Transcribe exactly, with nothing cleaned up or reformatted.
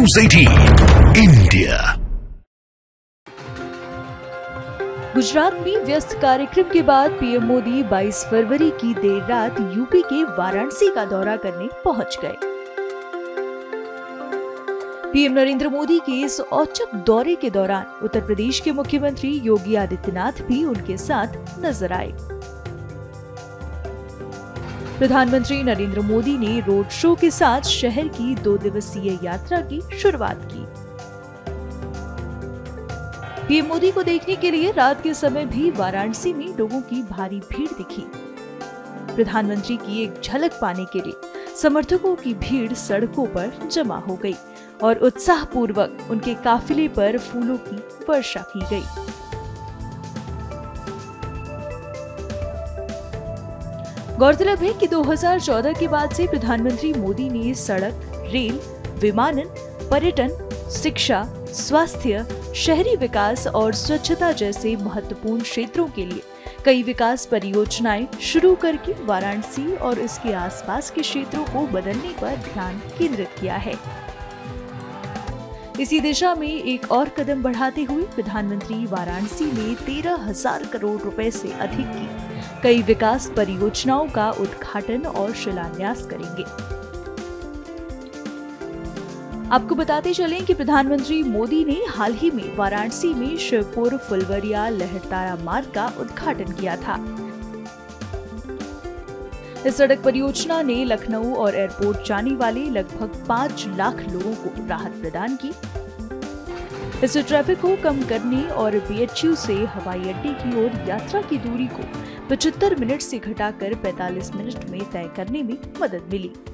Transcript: News अठारह India. Gujarat में व्यस्त कार्यक्रम के बाद पीएम मोदी बाईस फरवरी की देर रात यूपी के वाराणसी का दौरा करने पहुंच गए। पीएम नरेंद्र मोदी के इस औचक दौरे के दौरान उत्तर प्रदेश के मुख्यमंत्री योगी आदित्यनाथ भी उनके साथ नजर आए। प्रधानमंत्री नरेंद्र मोदी ने रोड शो के साथ शहर की दो दिवसीय यात्रा की शुरुआत की। पीएम मोदी को देखने के लिए रात के समय भी वाराणसी में लोगों की भारी भीड़ दिखी। प्रधानमंत्री की एक झलक पाने के लिए समर्थकों की भीड़ सड़कों पर जमा हो गई और उत्साहपूर्वक उनके काफिले पर फूलों की वर्षा की गई। गौरतलब है कि दो हज़ार चौदह के बाद से प्रधानमंत्री मोदी ने सड़क, रेल, विमानन, पर्यटन, शिक्षा, स्वास्थ्य, शहरी विकास और स्वच्छता जैसे महत्वपूर्ण क्षेत्रों के लिए कई विकास परियोजनाएं शुरू करके वाराणसी और इसके आसपास के क्षेत्रों को बदलने पर ध्यान केंद्रित किया है। इसी दिशा में एक और कदम बढ़ाते हुए प्रधानमंत्री वाराणसी में तेरह हजार करोड़ रुपए से अधिक की कई विकास परियोजनाओं का उद्घाटन और शिलान्यास करेंगे। आपको बताते चलें कि प्रधानमंत्री मोदी ने हाल ही में वाराणसी में शिवपुर फुलवरिया लहरतारा मार्ग का उद्घाटन किया था। इस सड़क परियोजना ने लखनऊ और एयरपोर्ट जाने वाले लगभग पाँच लाख लोगों को राहत प्रदान की। इससे ट्रैफिक को कम करने और बीएचयू से हवाई अड्डे की ओर यात्रा की दूरी को पचहत्तर मिनट से घटाकर पैंतालीस मिनट में तय करने में मदद मिली।